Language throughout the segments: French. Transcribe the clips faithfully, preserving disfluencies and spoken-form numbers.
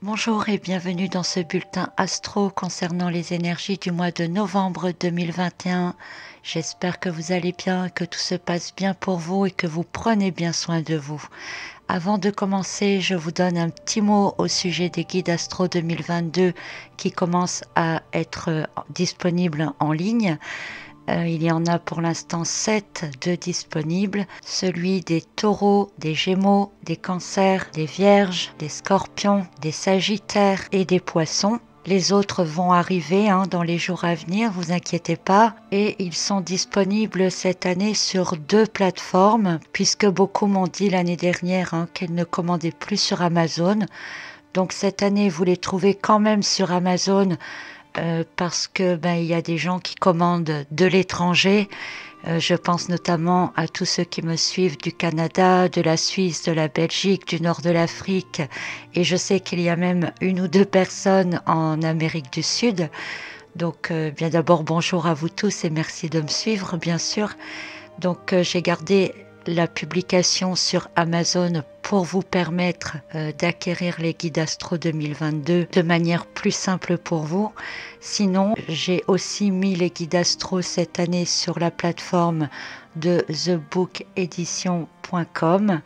Bonjour et bienvenue dans ce bulletin astro concernant les énergies du mois de novembre deux mille vingt et un. J'espère que vous allez bien, que tout se passe bien pour vous et que vous prenez bien soin de vous. Avant de commencer, je vous donne un petit mot au sujet des guides astro deux mille vingt-deux qui commencent à être disponibles en ligne. Il y en a pour l'instant sept de disponibles, celui des taureaux, des gémeaux, des cancers, des vierges, des scorpions, des sagittaires et des poissons. Les autres vont arriver hein, dans les jours à venir, vous inquiétez pas. Et ils sont disponibles cette année sur deux plateformes, puisque beaucoup m'ont dit l'année dernière hein, qu'ils ne commandaient plus sur Amazon. Donc cette année, vous les trouvez quand même sur Amazon, Euh, parce que ben, il y a des gens qui commandent de l'étranger. Euh, je pense notamment à tous ceux qui me suivent du Canada, de la Suisse, de la Belgique, du nord de l'Afrique. Et je sais qu'il y a même une ou deux personnes en Amérique du Sud. Donc euh, bien d'abord, bonjour à vous tous et merci de me suivre, bien sûr. Donc euh, j'ai gardé la publication sur Amazon pour vous permettre euh, d'acquérir les guides astro deux mille vingt-deux de manière plus simple pour vous. Sinon, j'ai aussi mis les guides astro cette année sur la plateforme de The Book Edition point com.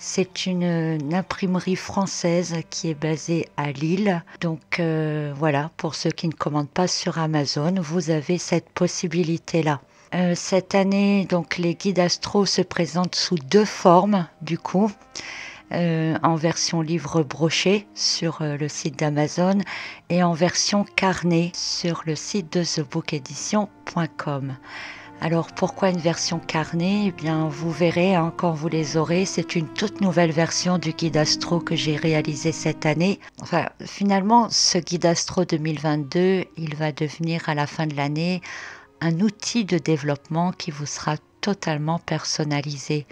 C'est une, une imprimerie française qui est basée à Lille. Donc euh, voilà, pour ceux qui ne commandent pas sur Amazon, vous avez cette possibilité-là. Cette année, donc, les guides astro se présentent sous deux formes, du coup, euh, en version livre broché sur euh, le site d'Amazon et en version carnet sur le site de The Book Edition point com. Alors, pourquoi une version carnet? Eh bien, vous verrez hein, quand vous les aurez. C'est une toute nouvelle version du guide astro que j'ai réalisé cette année. Enfin, finalement, ce guide astro deux mille vingt-deux, il va devenir à la fin de l'année un outil de développement qui vous sera totalement personnalisé,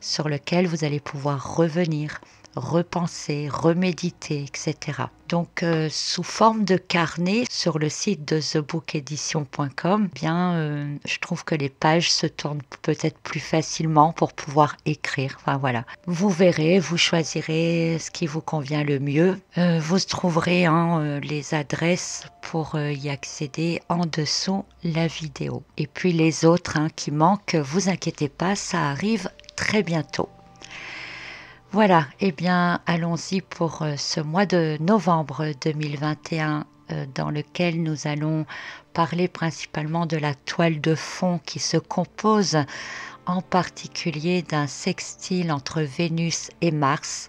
sur lequel vous allez pouvoir revenir, repenser, reméditer, et cetera. Donc, euh, sous forme de carnet sur le site de The Book Edition point com, bien, euh, je trouve que les pages se tournent peut-être plus facilement pour pouvoir écrire. Enfin voilà, vous verrez, vous choisirez ce qui vous convient le mieux. Euh, vous trouverez hein, euh, les adresses pour euh, y accéder en dessous la vidéo. Et puis les autres hein, qui manquent, vous inquiétez pas, ça arrive très bientôt. Voilà, eh bien allons-y pour ce mois de novembre deux mille vingt et un euh, dans lequel nous allons parler principalement de la toile de fond qui se compose en particulier d'un sextile entre Vénus et Mars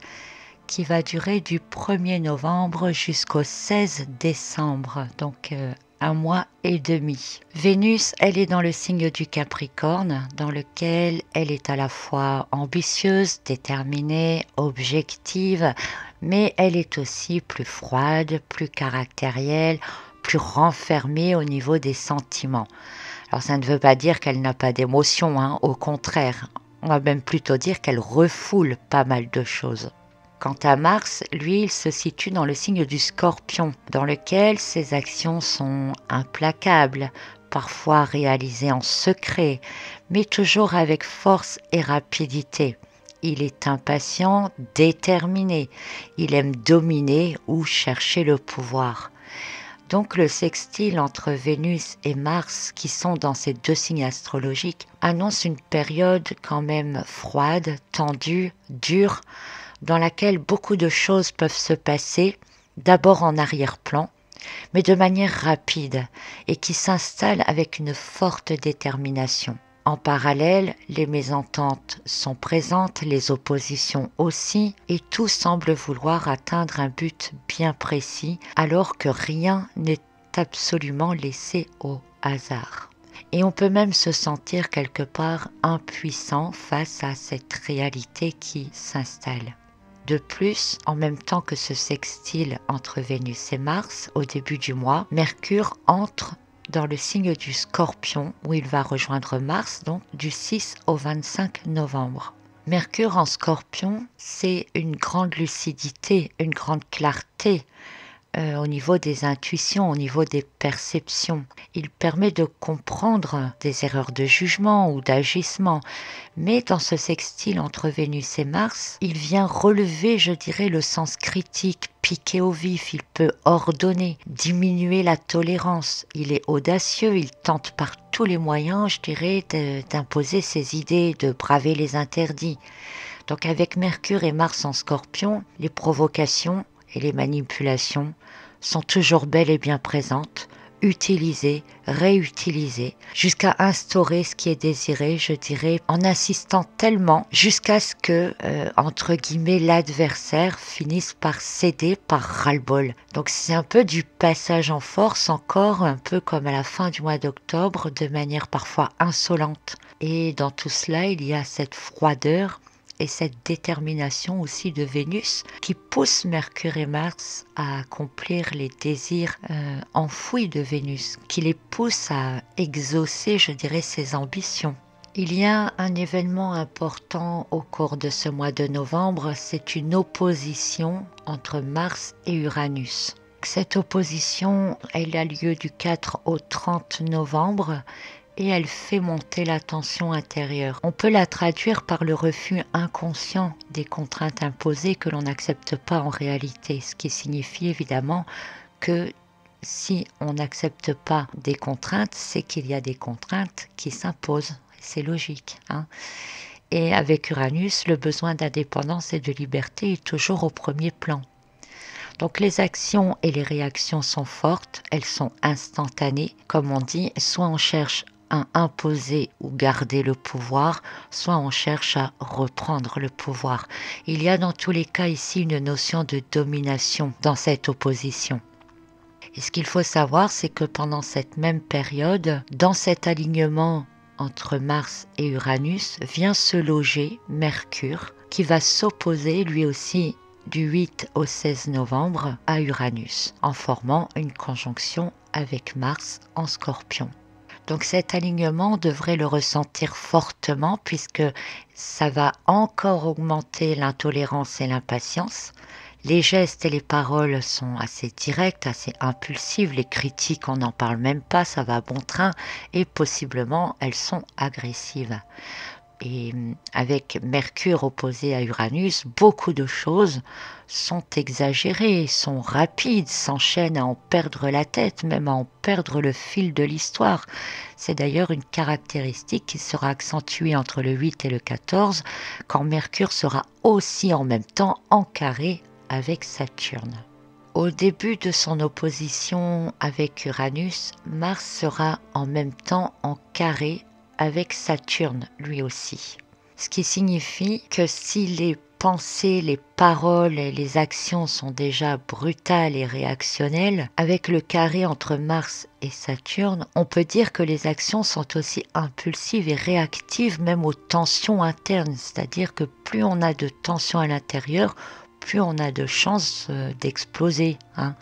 qui va durer du premier novembre jusqu'au seize décembre, donc euh, un mois et demi. Vénus, elle est dans le signe du Capricorne, dans lequel elle est à la fois ambitieuse, déterminée, objective, mais elle est aussi plus froide, plus caractérielle, plus renfermée au niveau des sentiments. Alors ça ne veut pas dire qu'elle n'a pas d'émotions, hein, au contraire, on va même plutôt dire qu'elle refoule pas mal de choses. Quant à Mars, lui, il se situe dans le signe du Scorpion, dans lequel ses actions sont implacables, parfois réalisées en secret, mais toujours avec force et rapidité. Il est impatient, déterminé, il aime dominer ou chercher le pouvoir. Donc le sextile entre Vénus et Mars, qui sont dans ces deux signes astrologiques, annonce une période quand même froide, tendue, dure, dans laquelle beaucoup de choses peuvent se passer, d'abord en arrière-plan, mais de manière rapide, et qui s'installe avec une forte détermination. En parallèle, les mésententes sont présentes, les oppositions aussi, et tout semble vouloir atteindre un but bien précis, alors que rien n'est absolument laissé au hasard. Et on peut même se sentir quelque part impuissant face à cette réalité qui s'installe. De plus, en même temps que ce sextile entre Vénus et Mars, au début du mois, Mercure entre dans le signe du Scorpion, où il va rejoindre Mars, donc du six au vingt-cinq novembre. Mercure en Scorpion, c'est une grande lucidité, une grande clarté, euh, au niveau des intuitions, au niveau des perceptions. Il permet de comprendre des erreurs de jugement ou d'agissement. Mais dans ce sextile entre Vénus et Mars, il vient relever, je dirais, le sens critique, piqué au vif, il peut ordonner, diminuer la tolérance. Il est audacieux, il tente par tous les moyens, je dirais, d'imposer ses idées, de braver les interdits. Donc avec Mercure et Mars en Scorpion, les provocations et les manipulations sont toujours belles et bien présentes, utilisées, réutilisées, jusqu'à instaurer ce qui est désiré, je dirais, en insistant tellement jusqu'à ce que, euh, entre guillemets, l'adversaire finisse par céder, par ras-le-bol. Donc c'est un peu du passage en force, encore un peu comme à la fin du mois d'octobre, de manière parfois insolente. Et dans tout cela, il y a cette froideur et cette détermination aussi de Vénus qui pousse Mercure et Mars à accomplir les désirs euh, enfouis de Vénus, qui les pousse à exaucer, je dirais, ses ambitions. Il y a un événement important au cours de ce mois de novembre, c'est une opposition entre Mars et Uranus. Cette opposition, elle a lieu du quatre au trente novembre, et elle fait monter la tension intérieure. On peut la traduire par le refus inconscient des contraintes imposées que l'on n'accepte pas en réalité, ce qui signifie évidemment que si on n'accepte pas des contraintes, c'est qu'il y a des contraintes qui s'imposent, c'est logique, hein. Et avec Uranus, le besoin d'indépendance et de liberté est toujours au premier plan. Donc les actions et les réactions sont fortes, elles sont instantanées, comme on dit, soit on cherche à imposer ou garder le pouvoir, soit on cherche à reprendre le pouvoir. Il y a dans tous les cas ici une notion de domination dans cette opposition. Et ce qu'il faut savoir, c'est que pendant cette même période, dans cet alignement entre Mars et Uranus, vient se loger Mercure, qui va s'opposer lui aussi du huit au seize novembre à Uranus, en formant une conjonction avec Mars en Scorpion. Donc cet alignement, on devrait le ressentir fortement puisque ça va encore augmenter l'intolérance et l'impatience. Les gestes et les paroles sont assez directs, assez impulsives, les critiques, on n'en parle même pas, ça va à bon train et possiblement elles sont agressives. Et avec Mercure opposé à Uranus, beaucoup de choses sont exagérées, sont rapides, s'enchaînent à en perdre la tête, même à en perdre le fil de l'histoire. C'est d'ailleurs une caractéristique qui sera accentuée entre le huit et le quatorze, quand Mercure sera aussi en même temps en carré avec Saturne. Au début de son opposition avec Uranus, Mars sera en même temps en carré avec Saturne lui aussi. Ce qui signifie que si les pensées, les paroles et les actions sont déjà brutales et réactionnelles, avec le carré entre Mars et Saturne, on peut dire que les actions sont aussi impulsives et réactives même aux tensions internes, c'est-à-dire que plus on a de tensions à l'intérieur, plus on a de chances d'exploser, hein.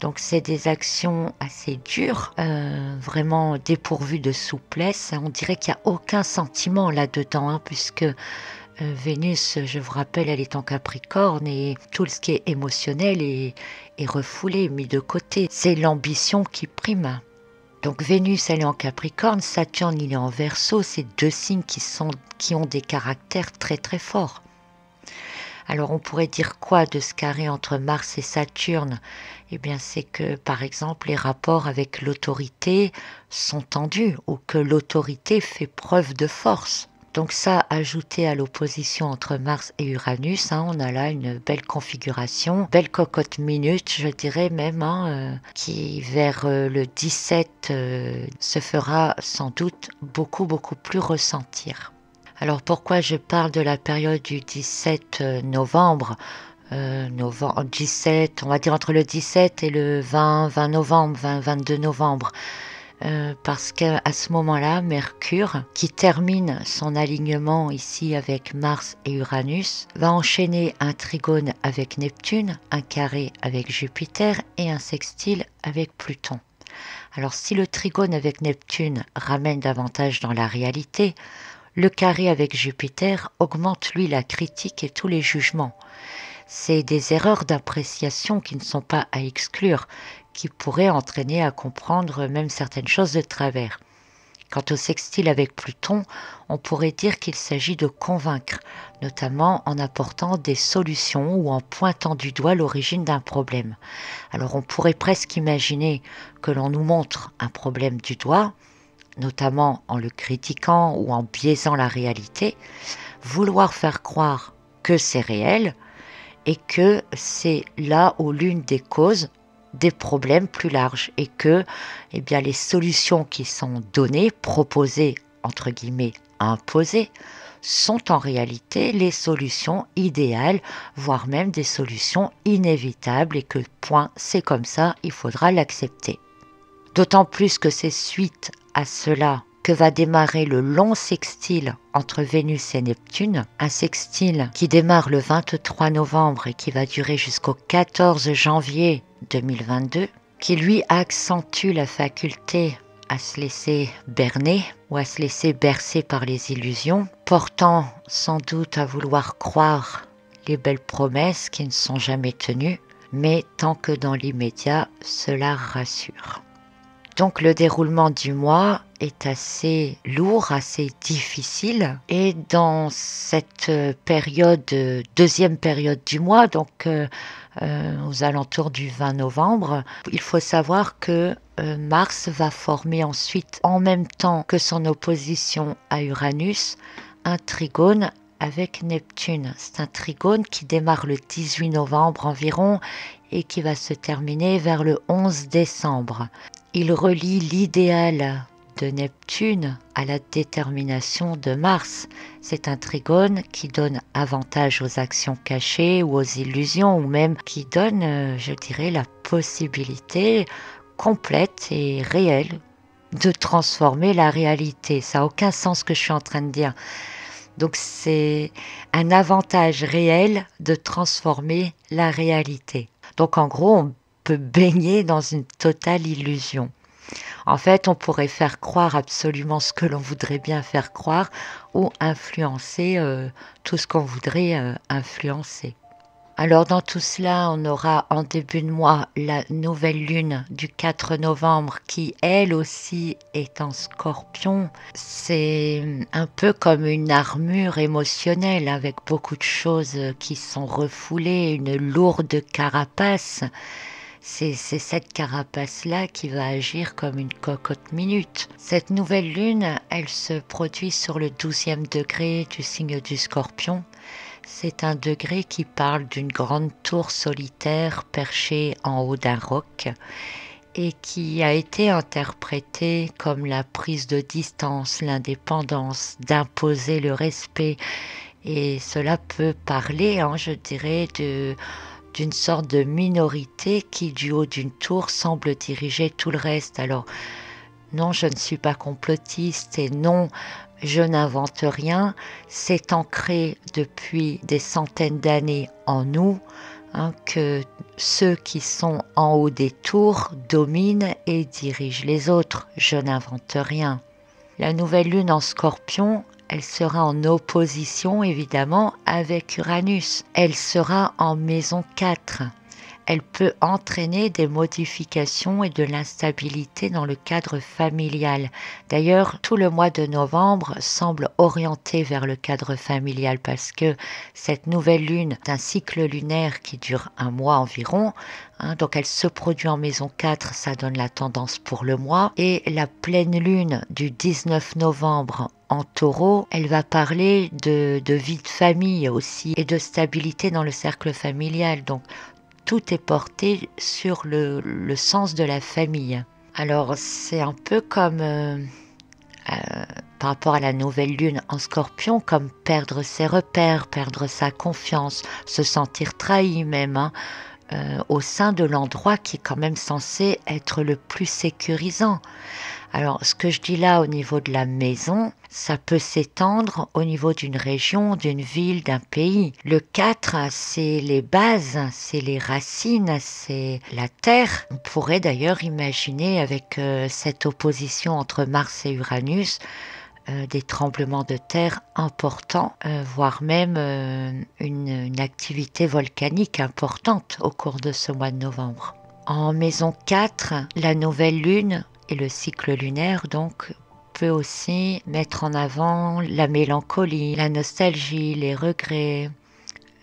Donc c'est des actions assez dures, euh, vraiment dépourvues de souplesse. On dirait qu'il n'y a aucun sentiment là-dedans, hein, puisque euh, Vénus, je vous rappelle, elle est en Capricorne et tout ce qui est émotionnel est, est refoulé, mis de côté. C'est l'ambition qui prime. Donc Vénus, elle est en Capricorne, Saturne, il est en Verseau. C'est deux signes qui, sont, qui ont des caractères très très forts. Alors on pourrait dire quoi de ce carré entre Mars et Saturne? Eh bien c'est que par exemple les rapports avec l'autorité sont tendus ou que l'autorité fait preuve de force. Donc ça ajouté à l'opposition entre Mars et Uranus, hein, on a là une belle configuration, belle cocotte minute je dirais même, hein, euh, qui vers euh, le dix-sept euh, se fera sans doute beaucoup beaucoup plus ressentir. Alors pourquoi je parle de la période du dix-sept novembre, euh, novembre dix-sept, on va dire entre le dix-sept et le vingt, vingt novembre, vingt, vingt-deux novembre, euh, parce qu'à ce moment-là, Mercure, qui termine son alignement ici avec Mars et Uranus, va enchaîner un trigone avec Neptune, un carré avec Jupiter et un sextile avec Pluton. Alors si le trigone avec Neptune ramène davantage dans la réalité, le carré avec Jupiter augmente lui la critique et tous les jugements. c'est des erreurs d'appréciation qui ne sont pas à exclure, qui pourraient entraîner à comprendre même certaines choses de travers. Quant au sextile avec Pluton, on pourrait dire qu'il s'agit de convaincre, notamment en apportant des solutions ou en pointant du doigt l'origine d'un problème. Alors on pourrait presque imaginer que l'on nous montre un problème du doigt, notamment en le critiquant ou en biaisant la réalité, vouloir faire croire que c'est réel et que c'est là où l'une des causes des problèmes plus larges et que eh bien, les solutions qui sont données, proposées, entre guillemets, imposées, sont en réalité les solutions idéales, voire même des solutions inévitables et que point, c'est comme ça, il faudra l'accepter. D'autant plus que c'est suite à cela que va démarrer le long sextile entre Vénus et Neptune, un sextile qui démarre le vingt-trois novembre et qui va durer jusqu'au quatorze janvier deux mille vingt-deux, qui lui accentue la faculté à se laisser berner ou à se laisser bercer par les illusions, portant sans doute à vouloir croire les belles promesses qui ne sont jamais tenues, mais tant que dans l'immédiat, cela rassure. Donc le déroulement du mois est assez lourd, assez difficile. Et dans cette période, deuxième période du mois, donc euh, euh, aux alentours du vingt novembre, il faut savoir que euh, Mars va former ensuite, en même temps que son opposition à Uranus, un trigone avec Neptune. C'est un trigone qui démarre le dix-huit novembre environ et qui va se terminer vers le onze décembre. Il relie l'idéal de Neptune à la détermination de Mars. C'est un trigone qui donne avantage aux actions cachées ou aux illusions, ou même qui donne, je dirais, la possibilité complète et réelle de transformer la réalité. Ça n'a aucun sens ce que je suis en train de dire. Donc c'est un avantage réel de transformer la réalité. Donc en gros, on peut baigner dans une totale illusion. En fait, on pourrait faire croire absolument ce que l'on voudrait bien faire croire ou influencer euh, tout ce qu'on voudrait euh, influencer. Alors dans tout cela, on aura en début de mois la nouvelle lune du quatre novembre qui, elle aussi, est en Scorpion. C'est un peu comme une armure émotionnelle avec beaucoup de choses qui sont refoulées, une lourde carapace. C'est cette carapace-là qui va agir comme une cocotte minute. Cette nouvelle lune, elle se produit sur le douzième degré du signe du Scorpion. C'est un degré qui parle d'une grande tour solitaire perchée en haut d'un roc et qui a été interprétée comme la prise de distance, l'indépendance, d'imposer le respect. Et cela peut parler, hein, je dirais, de... d'une sorte de minorité qui, du haut d'une tour, semble diriger tout le reste. Alors, non, je ne suis pas complotiste et non, je n'invente rien. C'est ancré depuis des centaines d'années en nous, hein, que ceux qui sont en haut des tours dominent et dirigent les autres. Je n'invente rien. La nouvelle lune en Scorpion, elle sera en opposition évidemment avec Uranus. Elle sera en maison quatre. Elle peut entraîner des modifications et de l'instabilité dans le cadre familial. D'ailleurs, tout le mois de novembre semble orienté vers le cadre familial parce que cette nouvelle lune est un cycle lunaire qui dure un mois environ. Hein, donc elle se produit en maison quatre, ça donne la tendance pour le mois. Et la pleine lune du dix-neuf novembre en Taureau, elle va parler de, de vie de famille aussi et de stabilité dans le cercle familial. Donc tout est porté sur le, le sens de la famille. Alors c'est un peu comme, euh, euh, par rapport à la nouvelle lune en Scorpion, comme perdre ses repères, perdre sa confiance, se sentir trahi même, hein, euh, au sein de l'endroit qui est quand même censé être le plus sécurisant. Alors ce que je dis là au niveau de la maison, ça peut s'étendre au niveau d'une région, d'une ville, d'un pays. Le quatre, c'est les bases, c'est les racines, c'est la terre. On pourrait d'ailleurs imaginer avec euh, cette opposition entre Mars et Uranus, euh, des tremblements de terre importants, euh, voire même euh, une, une activité volcanique importante au cours de ce mois de novembre. En maison quatre, la nouvelle lune et le cycle lunaire donc peut aussi mettre en avant la mélancolie, la nostalgie, les regrets,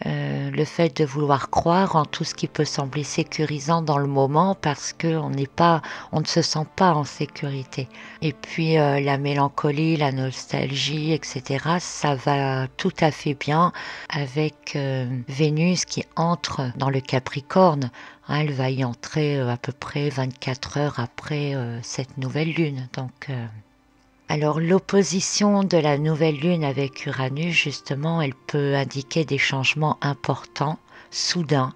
euh, le fait de vouloir croire en tout ce qui peut sembler sécurisant dans le moment parce qu'on n'est pas, on ne se sent pas en sécurité. Et puis euh, la mélancolie, la nostalgie, et cetera, ça va tout à fait bien avec euh, Vénus qui entre dans le Capricorne. Elle va y entrer à peu près vingt-quatre heures après euh, cette nouvelle lune. Donc... Euh Alors l'opposition de la nouvelle lune avec Uranus, justement, elle peut indiquer des changements importants, soudains,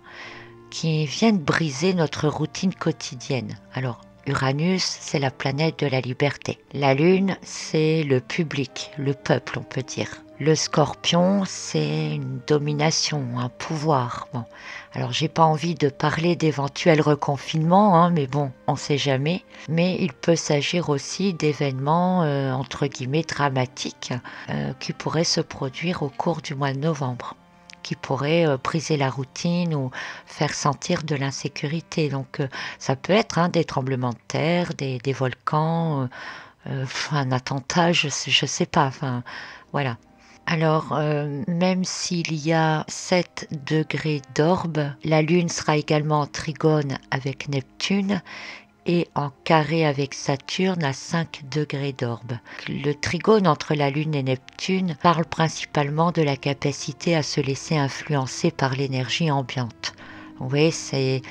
qui viennent briser notre routine quotidienne. Alors Uranus, c'est la planète de la liberté. La lune, c'est le public, le peuple, on peut dire. Le scorpion, c'est une domination, un pouvoir. Bon. Alors j'ai pas envie de parler d'éventuels reconfinements, hein, mais bon, on sait jamais. Mais il peut s'agir aussi d'événements euh, entre guillemets dramatiques euh, qui pourraient se produire au cours du mois de novembre, qui pourraient euh, briser la routine ou faire sentir de l'insécurité. Donc euh, ça peut être hein, des tremblements de terre, des, des volcans, euh, euh, un attentat, je, je sais pas, enfin voilà. Alors, euh, même s'il y a sept degrés d'orbe, la Lune sera également en trigone avec Neptune et en carré avec Saturne à cinq degrés d'orbe. Le trigone entre la Lune et Neptune parle principalement de la capacité à se laisser influencer par l'énergie ambiante. Vous voyez, c'est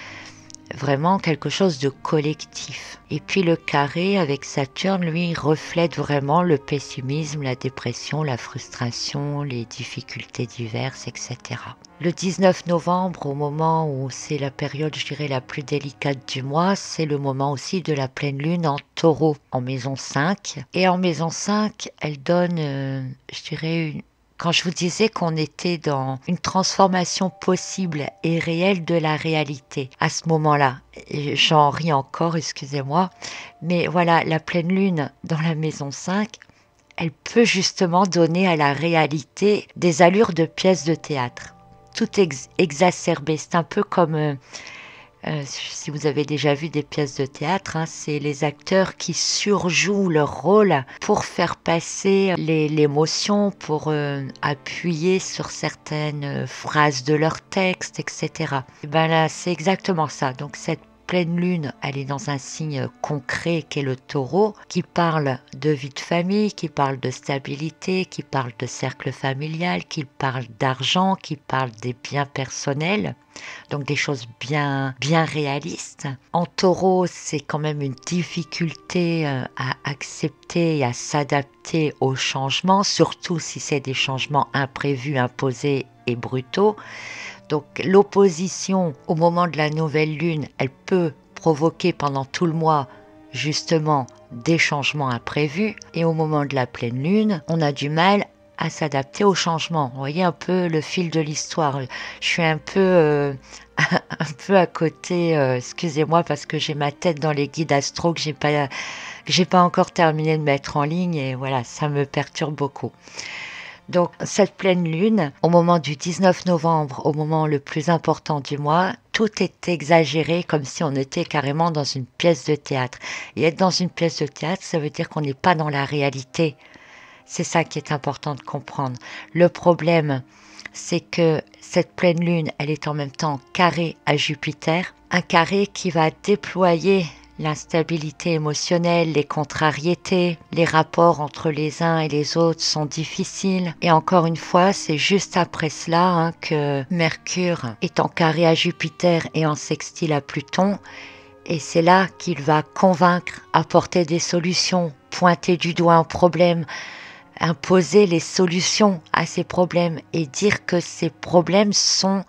vraiment quelque chose de collectif. Et puis le carré avec Saturne, lui, reflète vraiment le pessimisme, la dépression, la frustration, les difficultés diverses, et cetera. Le dix-neuf novembre, au moment où c'est la période, je dirais, la plus délicate du mois, c'est le moment aussi de la pleine lune en taureau, en maison cinq. Et en maison cinq, elle donne, euh, je dirais, une... Quand je vous disais qu'on était dans une transformation possible et réelle de la réalité, à ce moment-là, j'en ris encore, excusez-moi, mais voilà, la pleine lune dans la maison cinq, elle peut justement donner à la réalité des allures de pièces de théâtre, tout ex- exacerbé. C'est un peu comme, euh, euh, si vous avez déjà vu des pièces de théâtre, hein, c'est les acteurs qui surjouent leur rôle pour faire passer les, l'émotion, pour euh, appuyer sur certaines phrases de leur texte, et cetera. Et ben là, c'est exactement ça. Donc cette pleine lune, elle est dans un signe concret qui est le taureau, qui parle de vie de famille, qui parle de stabilité, qui parle de cercle familial, qui parle d'argent, qui parle des biens personnels, donc des choses bien, bien réalistes. En taureau, c'est quand même une difficulté à accepter et à s'adapter aux changements, surtout si c'est des changements imprévus, imposés et brutaux. Donc l'opposition au moment de la nouvelle lune, elle peut provoquer pendant tout le mois justement des changements imprévus. Et au moment de la pleine lune, on a du mal à s'adapter aux changements. Vous voyez un peu le fil de l'histoire. Je suis un peu, euh, un peu à côté, euh, excusez-moi parce que j'ai ma tête dans les guides astro que j'ai pas, que j'ai pas encore terminé de mettre en ligne et voilà, ça me perturbe beaucoup. Donc cette pleine lune, au moment du dix-neuf novembre, au moment le plus important du mois, tout est exagéré comme si on était carrément dans une pièce de théâtre. Et être dans une pièce de théâtre, ça veut dire qu'on n'est pas dans la réalité. C'est ça qui est important de comprendre. Le problème, c'est que cette pleine lune, elle est en même temps carrée à Jupiter, un carré qui va déployer l'instabilité émotionnelle, les contrariétés, les rapports entre les uns et les autres sont difficiles. Et encore une fois, c'est juste après cela hein, que Mercure est en carré à Jupiter et en sextile à Pluton. Et c'est là qu'il va convaincre, apporter des solutions, pointer du doigt un problème, imposer les solutions à ces problèmes et dire que ces problèmes sont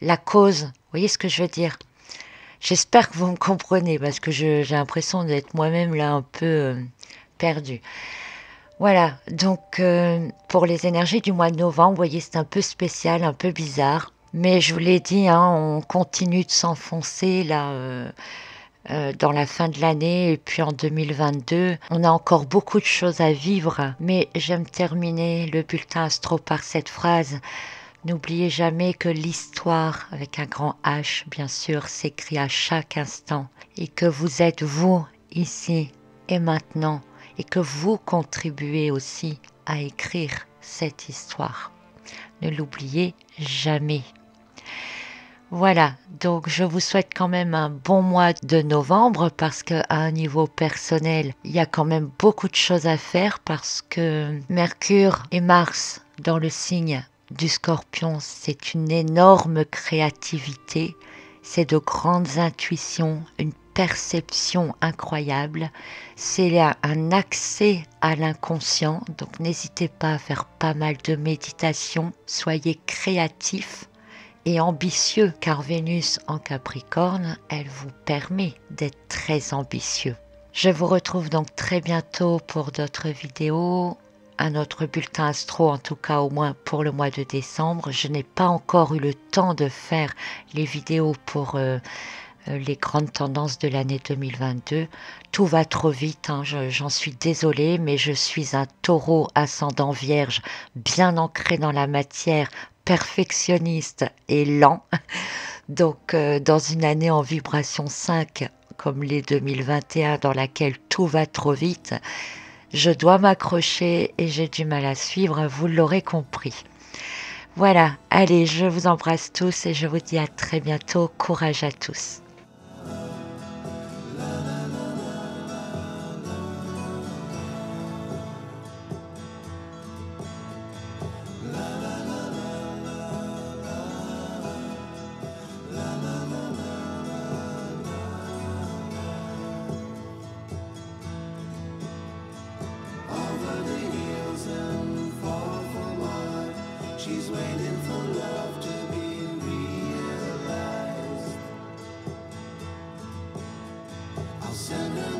la cause. Vous voyez ce que je veux dire ? J'espère que vous me comprenez parce que je, j'ai l'impression d'être moi-même là un peu euh, perdue. Voilà, donc euh, pour les énergies du mois de novembre, vous voyez, c'est un peu spécial, un peu bizarre. Mais je vous l'ai dit, hein, on continue de s'enfoncer là euh, euh, dans la fin de l'année et puis en deux mille vingt-deux. On a encore beaucoup de choses à vivre, mais j'aime terminer le bulletin astro par cette phrase. N'oubliez jamais que l'histoire, avec un grand H bien sûr, s'écrit à chaque instant et que vous êtes vous ici et maintenant et que vous contribuez aussi à écrire cette histoire. Ne l'oubliez jamais. Voilà, donc je vous souhaite quand même un bon mois de novembre parce qu'à un niveau personnel, il y a quand même beaucoup de choses à faire parce que Mercure et Mars dans le signe du Scorpion, c'est une énorme créativité, c'est de grandes intuitions, une perception incroyable, c'est un accès à l'inconscient, donc n'hésitez pas à faire pas mal de méditation, soyez créatifs et ambitieux, car Vénus en Capricorne, elle vous permet d'être très ambitieux. Je vous retrouve donc très bientôt pour d'autres vidéos. Un autre bulletin astro, en tout cas au moins pour le mois de décembre. Je n'ai pas encore eu le temps de faire les vidéos pour euh, les grandes tendances de l'année deux mille vingt-deux. Tout va trop vite, hein, j'en suis désolée, mais je suis un taureau ascendant vierge, bien ancré dans la matière, perfectionniste et lent. Donc euh, dans une année en vibration cinq, comme les deux mille vingt et un, dans laquelle tout va trop vite, je dois m'accrocher et j'ai du mal à suivre, vous l'aurez compris. Voilà, allez, je vous embrasse tous et je vous dis à très bientôt. Courage à tous. Send